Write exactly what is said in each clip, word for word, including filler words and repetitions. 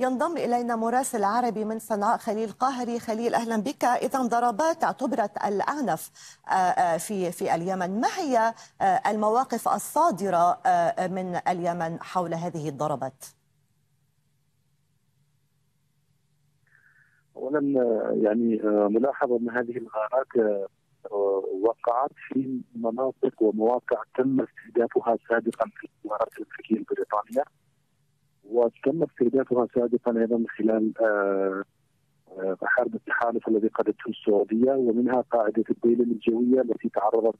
ينضم إلينا مراسل عربي من صنعاء خليل القاهري. خليل أهلا بك. إذا ضربات اعتبرت الأعنف في في اليمن، ما هي المواقف الصادرة من اليمن حول هذه الضربات؟ أولا يعني ملاحظة أن هذه الغارات وقعت في مناطق ومواقع تم استهدافها سابقا في الغارات الأمريكية البريطانية، وتم استهدافها سابقا ايضا خلال حرب التحالف الذي قادته السعوديه، ومنها قاعده الدويله الجويه التي تعرضت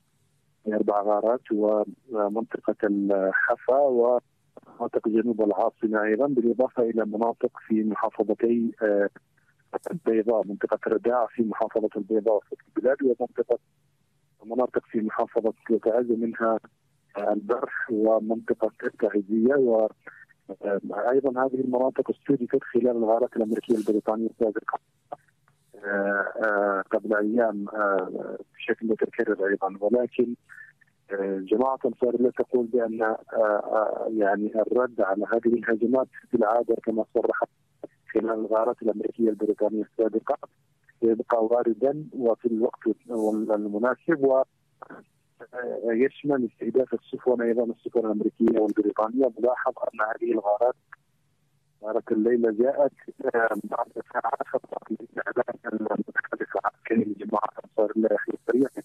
لاربع غارات، ومنطقه الحفا ومنطقه جنوب العاصمه ايضا، بالاضافه الى مناطق في محافظتي البيضاء، منطقه الرداع في محافظه البيضاء وسط البلاد، ومنطقه مناطق في محافظه التعزية منها البرح ومنطقه التعزية. و ايضا هذه المناطق استهدفت خلال الغارات الامريكيه البريطانيه السابقه قبل ايام بشكل متكرر ايضا، ولكن جماعه أنصار الله تقول بان يعني الرد على هذه الهجمات بالعاده كما صرحت خلال الغارات الامريكيه البريطانيه السابقه يبقى واردا وفي الوقت المناسب، و يشمل استهداف السفن ايضا، السفن الامريكيه والبريطانيه. ملاحظ ان هذه الغارات غاره الليله جاءت بعد ساعات فقط من اعلان المتحدث العسكري لجماعه انصار الله الحفاظيه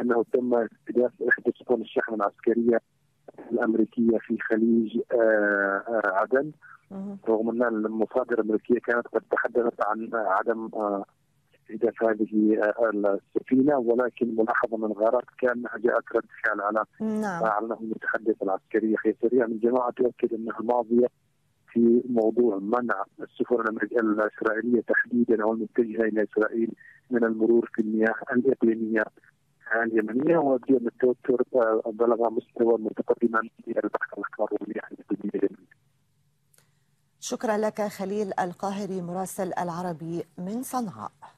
انه تم استهداف احدى سفن الشحن العسكريه الامريكيه في خليج عدن، رغم ان المصادر الامريكيه كانت قد تحدثت عن عدم استهداف هذه السفينه، ولكن ملاحظه من الغارات كانها جاءت رد فعل على ما اعلنه المتحدث العسكري الخيسري. الجماعه تؤكد انها ماضيه في موضوع منع السفن الاسرائيليه تحديدا او المتجهه الى اسرائيل من المرور في المياه الاقليميه اليمنيه، ويبدو ان التوتر بلغ مستوى متقدما في البحر الاحمر والمياه الاقليميه اليمنيه. شكرا لك خليل القاهري مراسل العربي من صنعاء.